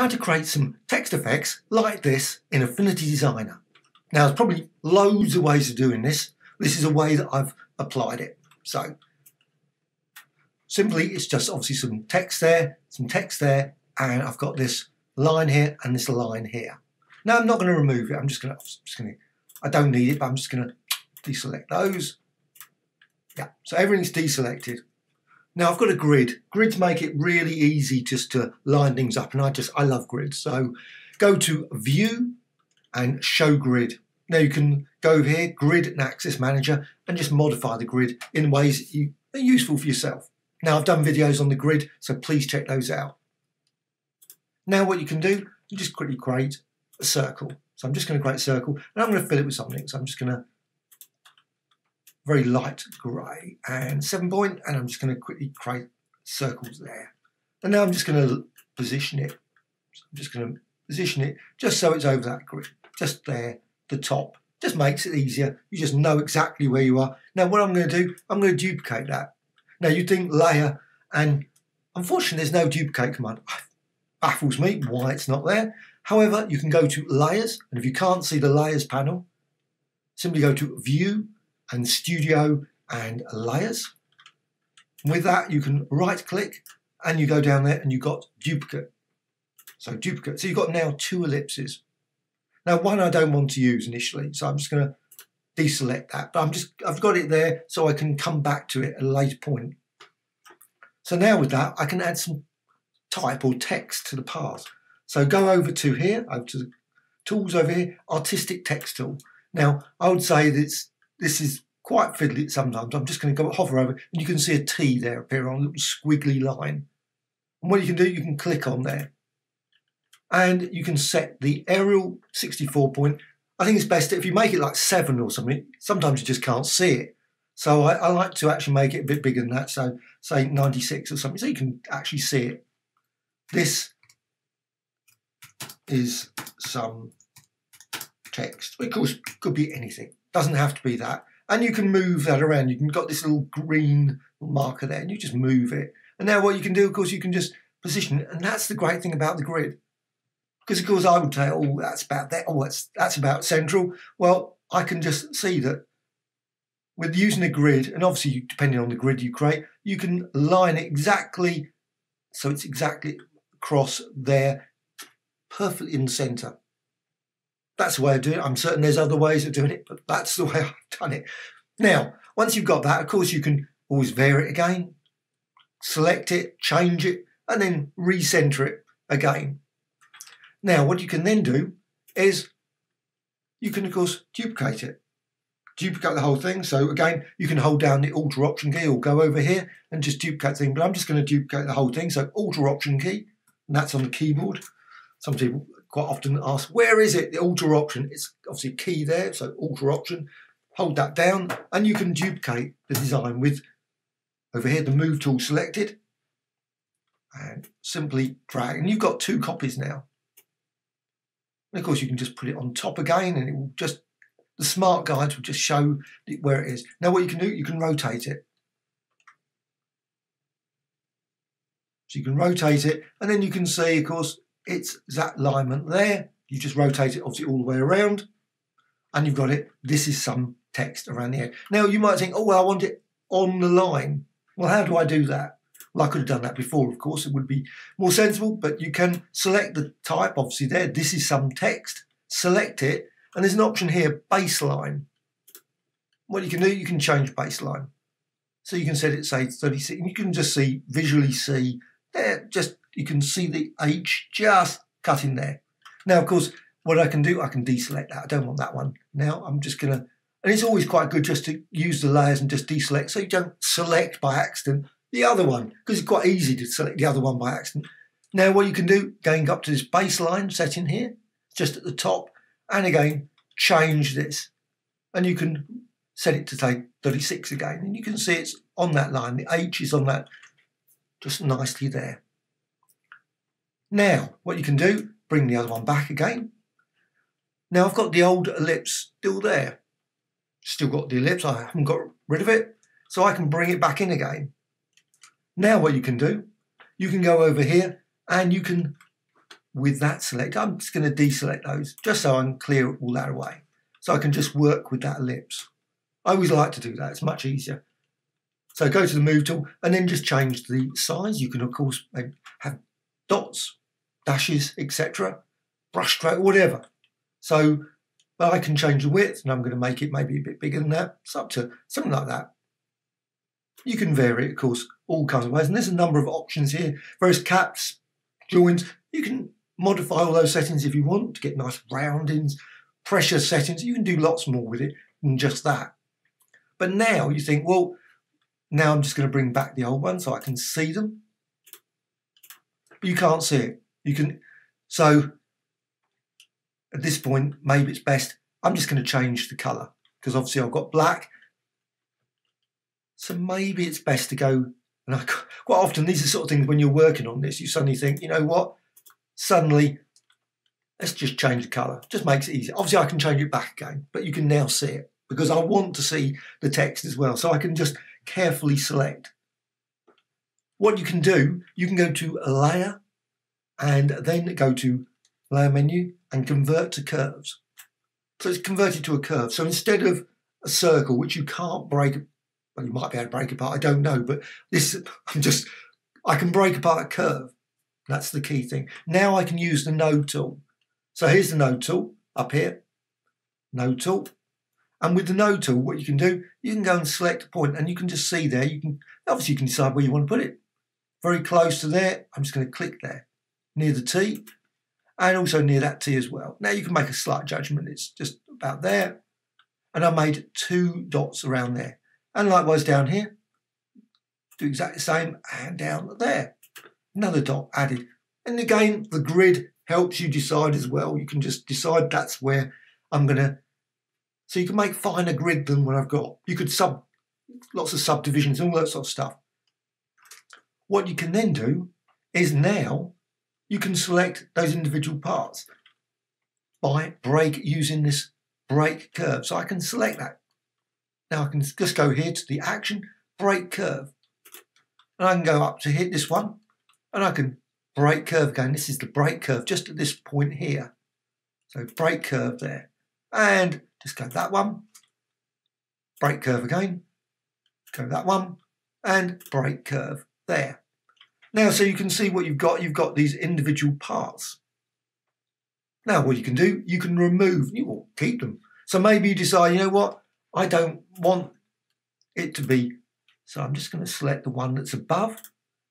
how to create some text effects like this in Affinity Designer. Now, there's probably loads of ways of doing this. This is a way that I've applied it. So, simply, it's just obviously some text there, and I've got this line here and this line here. Now, I'm not going to remove it. I'm just going to, I don't need it, but I'm just going to deselect those. Yeah, so everything's deselected. Now I've got a grid. Grids make it really easy just to line things up, and I love grids. So go to View and Show Grid. Now you can go over here, Grid and Axis Manager, and just modify the grid in ways that are useful for yourself. Now I've done videos on the grid, so please check those out. Now what you can do, you just quickly create a circle. So I'm just going to create a circle, and I'm going to fill it with something. So I'm just going to very light grey and 7 point, and I'm just going to quickly create circles there. And now I'm just going to position it. So I'm just going to position it just so it's over that grid, just there, the top. Just makes it easier. You just know exactly where you are. Now what I'm going to do, I'm going to duplicate that. Now you think layer, and unfortunately there's no duplicate command. Baffles me why it's not there. However, you can go to Layers, and if you can't see the Layers panel, simply go to View and Studio and Layers. With that, you can right click and you go down there and you've got Duplicate. So Duplicate. So you've got now two ellipses. Now one I don't want to use initially, so I'm just going to deselect that. But I've got it there so I can come back to it at a later point. So now with that, I can add some type or text to the path. So go over to here, over to the tools over here, Artistic Text Tool. Now I would say that this is quite fiddly sometimes. I'm just going to go hover over, and you can see a T there appear on a little squiggly line. And what you can do, you can click on there. And you can set the aerial 64 point. I think it's best if you make it like 7 or something. Sometimes you just can't see it. So I like to actually make it a bit bigger than that. So say 96 or something, so you can actually see it. This is some text. Of course, it could be anything. Doesn't have to be that, and you can move that around. You can got this little green marker there, and you just move it. And now what you can do, of course, you can just position it, and that's the great thing about the grid. Because of course I would say, oh, that's about that. Oh, that's about central. Well, I can just see that with using a grid, and obviously you, depending on the grid you create, you can line it exactly so it's exactly across there, perfectly in the centre. That's the way I do it. I'm certain there's other ways of doing it, but that's the way I've done it. Now, once you've got that, of course, you can always vary it again, select it, change it, and then recenter it again. Now, what you can then do is you can, of course, duplicate it. Duplicate the whole thing. So, again, you can hold down the Alt-Option key or go over here and just duplicate the thing. But I'm just going to duplicate the whole thing. So, Alt-Option key, and that's on the keyboard. Some people quite often ask, where is it, the alter option? It's obviously key there, so alter option. Hold that down, and you can duplicate the design with, over here, the move tool selected, and simply drag. And you've got two copies now. And of course, you can just put it on top again, and it will just, the smart guides will just show where it is. Now what you can do, you can rotate it. So you can rotate it, and then you can see, of course, it's that alignment there. You just rotate it obviously all the way around, and you've got it. This is some text around the edge. Now you might think, oh, well, I want it on the line. Well, how do I do that? Well, I could have done that before, of course. It would be more sensible, but you can select the type, obviously there. This is some text. Select it, and there's an option here, baseline. What you can do, you can change baseline. So you can set it, say, 36, and you can just see, visually see, there, just you can see the H just cut in there. Now, of course, what I can do, I can deselect that. I don't want that one. Now I'm just going to, and it's always quite good just to use the layers and just deselect so you don't select by accident the other one, because it's quite easy to select the other one by accident. Now what you can do, going up to this baseline setting here, just at the top, and again, change this. And you can set it to take 36 again, and you can see it's on that line. The H is on that, just nicely there. Now, what you can do, bring the other one back again. Now I've got the old ellipse still there. Still got the ellipse, I haven't got rid of it. So I can bring it back in again. Now what you can do, you can go over here and you can with that select, I'm just going to deselect those just so I can clear all that away. So I can just work with that ellipse. I always like to do that, it's much easier. So go to the move tool and then just change the size. You can of course have dots, dashes, etc. Brush stroke, whatever. So I can change the width and I'm going to make it maybe a bit bigger than that. It's up to something like that. You can vary it, of course, all kinds of ways. And there's a number of options here. Various caps, joins. You can modify all those settings if you want to get nice roundings, pressure settings. You can do lots more with it than just that. But now you think, well, now I'm just going to bring back the old one so I can see them. But you can't see it. You can. So at this point, maybe it's best. I'm just going to change the colour because obviously I've got black. So maybe it's best to go. And quite often these are sort of things when you're working on this, you suddenly think, you know what? Suddenly, let's just change the colour. Just makes it easier. Obviously, I can change it back again, but you can now see it because I want to see the text as well. So I can just carefully select. What you can do, you can go to Layer and then go to Layer Menu and Convert to Curves. So it's converted to a curve. So instead of a circle, which you can't break, well, you might be able to break apart, I don't know, but this, I can break apart a curve. That's the key thing. Now I can use the Node tool. So here's the Node tool up here, Node tool. And with the Node tool, what you can do, you can go and select a point and you can just see there, you can, obviously you can decide where you want to put it. Very close to there, I'm just going to click there, near the T and also near that T as well. Now you can make a slight judgment, it's just about there. And I made two dots around there. And likewise down here, do exactly the same and down there. Another dot added. And again, the grid helps you decide as well. You can just decide that's where I'm going to. So you can make finer grid than what I've got. You could lots of subdivisions and all that sort of stuff. What you can then do is now you can select those individual parts by break using this break curve. So I can select that. Now I can just go here to the action, break curve. And I can go up to hit this one and I can break curve again. This is the break curve just at this point here. So break curve there. And just go that one, break curve again, go that one and break curve there. Now, so you can see what you've got these individual parts. Now what you can do, you can remove, you will keep them. So maybe you decide, you know what? I don't want it to be, so I'm just going to select the one that's above.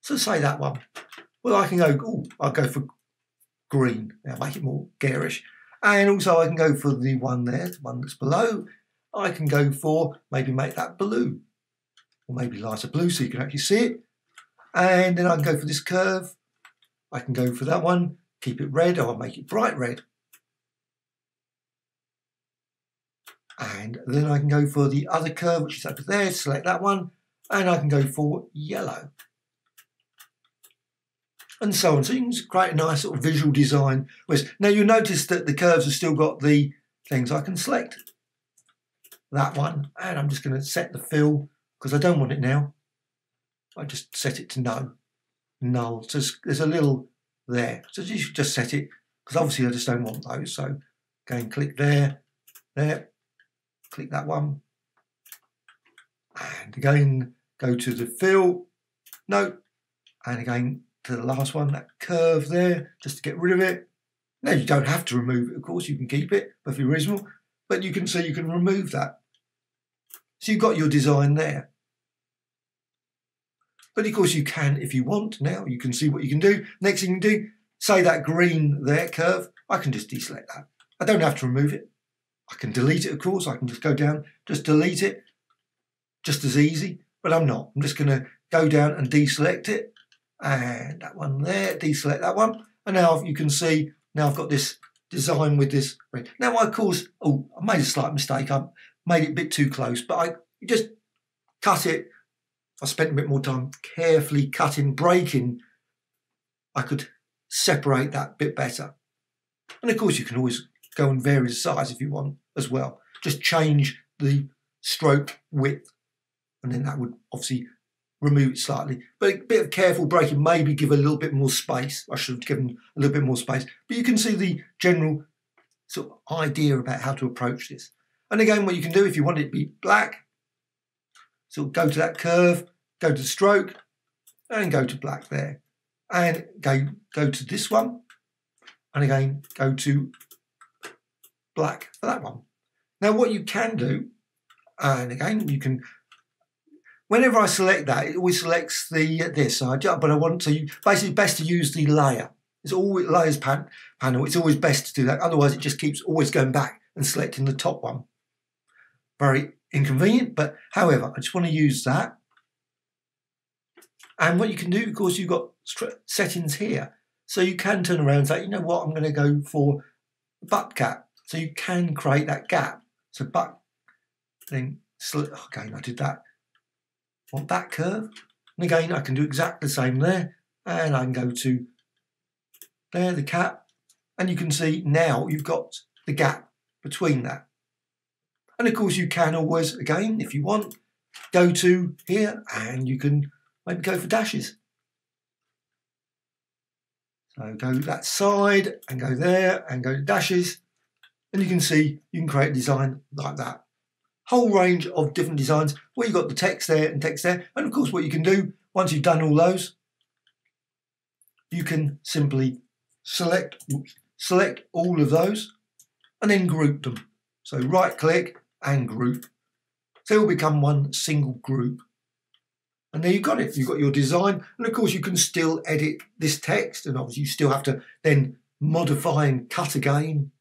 So say that one. Well, I can go, oh, I'll go for green. Now make it more garish. And also I can go for the one there, the one that's below. I can go for, maybe make that blue. Or maybe lighter blue so you can actually see it. And then I can go for this curve. I can go for that one, keep it red, or I'll make it bright red. And then I can go for the other curve, which is up there, select that one, and I can go for yellow. And so on. So you can create a nice sort of visual design. Now you'll notice that the curves have still got the things. I can select that one, and I'm just going to set the fill, because I don't want it now. I just set it to no. Null. So there's a little there. So you should just set it, because obviously I just don't want those. So go and click there, there. Click that one and again go to the fill, no, and again to the last one, that curve there, just to get rid of it. Now you don't have to remove it, of course, you can keep it, if you're reasonable, but you can see you can remove that. So you've got your design there. But of course you can, if you want, now you can see what you can do. Next thing you can do, say that green there curve, I can just deselect that. I don't have to remove it. I can delete it, of course. I can just go down, just delete it, just as easy, but I'm not. I'm just going to go down and deselect it, and that one there, deselect that one, and now you can see, now I've got this design with this. Now, of course, oh, I made a slight mistake. I made it a bit too close, but I just cut it. I spent a bit more time carefully cutting, breaking. I could separate that bit better. And, of course, you can always go and vary the size if you want as well. Just change the stroke width and then that would obviously remove it slightly. But a bit of careful breaking, maybe give a little bit more space. I should have given a little bit more space. But you can see the general sort of idea about how to approach this. And again, what you can do, if you want it to be black, so go to that curve, go to stroke, and go to black there. And go to this one, and again, go to black for that one. Now what you can do, and again, you can, whenever I select that, it always selects the this, but I want to, basically best to use the layer. It's always layers panel, it's always best to do that, otherwise it just keeps always going back and selecting the top one. Very inconvenient, but however, I just want to use that. And what you can do, of course, you've got settings here. So you can turn around and say, you know what, I'm going to go for butt gap. So you can create that gap. So butt, then, again, I did that. Want that curve. And again, I can do exactly the same there. And I can go to there, the cap. And you can see now you've got the gap between that. And of course, you can always, again, if you want, go to here and you can maybe go for dashes. So go that side and go there and go to dashes. And you can see you can create a design like that. Whole range of different designs where you've got the text there and text there. And of course, what you can do, once you've done all those, you can simply select all of those and then group them. So right click and group. So it will become one single group. And there you've got it. You've got your design. And of course, you can still edit this text. And obviously, you still have to then modify and cut again.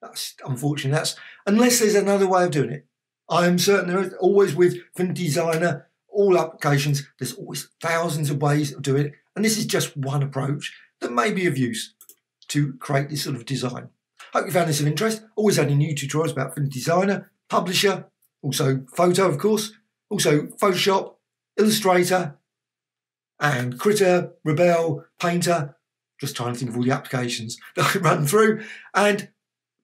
That's unfortunate. That's, unless there's another way of doing it. I am certain there is always with Affinity Designer, all applications, there's always thousands of ways of doing it. And this is just one approach that may be of use to create this sort of design. Hope you found this of interest. Always adding new tutorials about Affinity Designer, Publisher, also Photo, of course, also Photoshop, Illustrator, and Critter, Rebel, Painter. Just trying to think of all the applications that I run through. And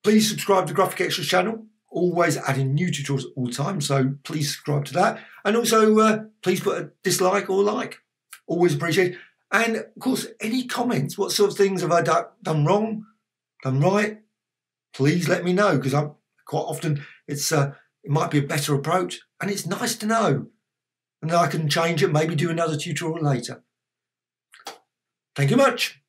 please subscribe to the Graphic Extras channel. Always adding new tutorials all the time, so please subscribe to that. And also, please put a dislike or like. Always appreciate it. And of course, any comments, what sort of things have I done wrong, done right? Please let me know, because I'm quite often it might be a better approach, and it's nice to know. And then I can change it, maybe do another tutorial later. Thank you much.